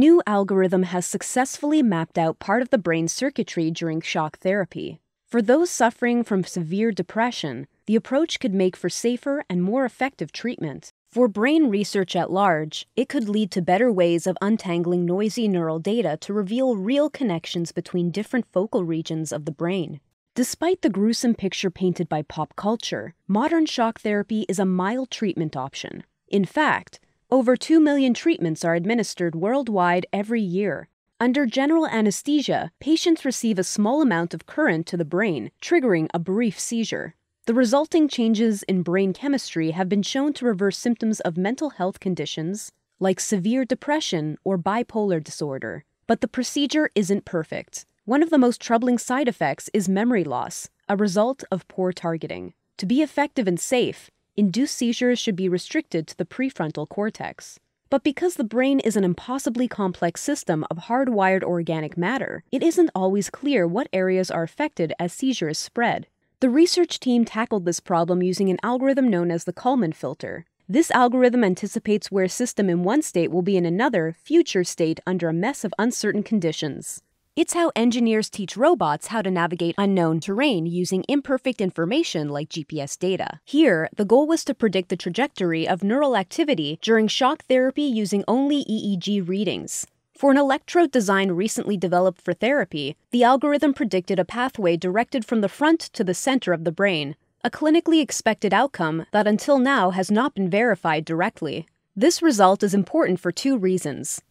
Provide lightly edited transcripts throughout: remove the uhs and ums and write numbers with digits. new algorithm has successfully mapped out part of the brain circuitry during shock therapy. For those suffering from severe depression, the approach could make for safer and more effective treatment. For brain research at large, it could lead to better ways of untangling noisy neural data to reveal real connections between different focal regions of the brain. Despite the gruesome picture painted by pop culture, modern shock therapy is a mild treatment option. In fact, over 2 million treatments are administered worldwide every year. Under general anesthesia, patients receive a small amount of current to the brain, triggering a brief seizure. The resulting changes in brain chemistry have been shown to reverse symptoms of mental health conditions like severe depression or bipolar disorder. But the procedure isn't perfect. One of the most troubling side effects is memory loss, a result of poor targeting. To be effective and safe, induced seizures should be restricted to the prefrontal cortex. But because the brain is an impossibly complex system of hardwired organic matter, it isn't always clear what areas are affected as seizures spread. The research team tackled this problem using an algorithm known as the Kalman filter. This algorithm anticipates where a system in one state will be in another, future state under a mess of uncertain conditions. It's how engineers teach robots how to navigate unknown terrain using imperfect information like GPS data. Here, the goal was to predict the trajectory of neural activity during shock therapy using only EEG readings. For an electrode design recently developed for therapy, the algorithm predicted a pathway directed from the front to the center of the brain, a clinically expected outcome that until now has not been verified directly. This result is important for two reasons.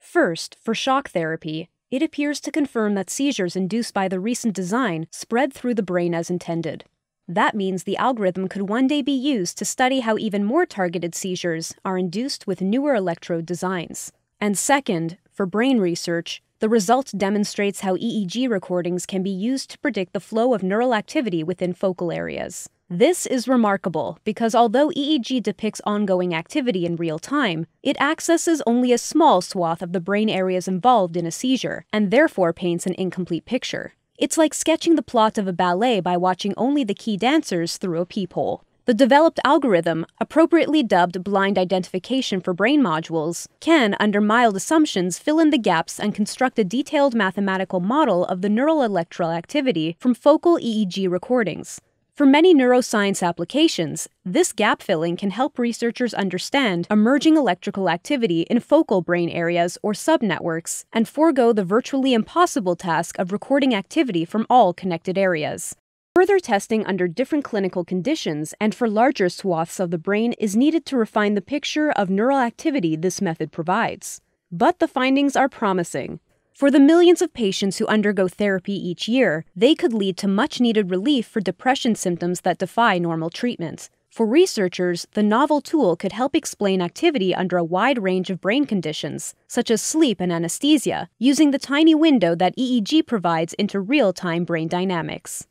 First, for shock therapy, it appears to confirm that seizures induced by the recent design spread through the brain as intended. That means the algorithm could one day be used to study how even more targeted seizures are induced with newer electrode designs. And second, for brain research, the result demonstrates how EEG recordings can be used to predict the flow of neural activity within focal areas. This is remarkable because although EEG depicts ongoing activity in real time, it accesses only a small swath of the brain areas involved in a seizure and therefore paints an incomplete picture. It's like sketching the plot of a ballet by watching only the key dancers through a peephole. The developed algorithm, appropriately dubbed blind identification for brain modules, can, under mild assumptions, fill in the gaps and construct a detailed mathematical model of the neural electrical activity from focal EEG recordings. For many neuroscience applications, this gap filling can help researchers understand emerging electrical activity in focal brain areas or subnetworks and forego the virtually impossible task of recording activity from all connected areas. Further testing under different clinical conditions and for larger swaths of the brain is needed to refine the picture of neural activity this method provides. But the findings are promising. For the millions of patients who undergo therapy each year, they could lead to much-needed relief for depression symptoms that defy normal treatment. For researchers, the novel tool could help explain activity under a wide range of brain conditions, such as sleep and anesthesia, using the tiny window that EEG provides into real-time brain dynamics.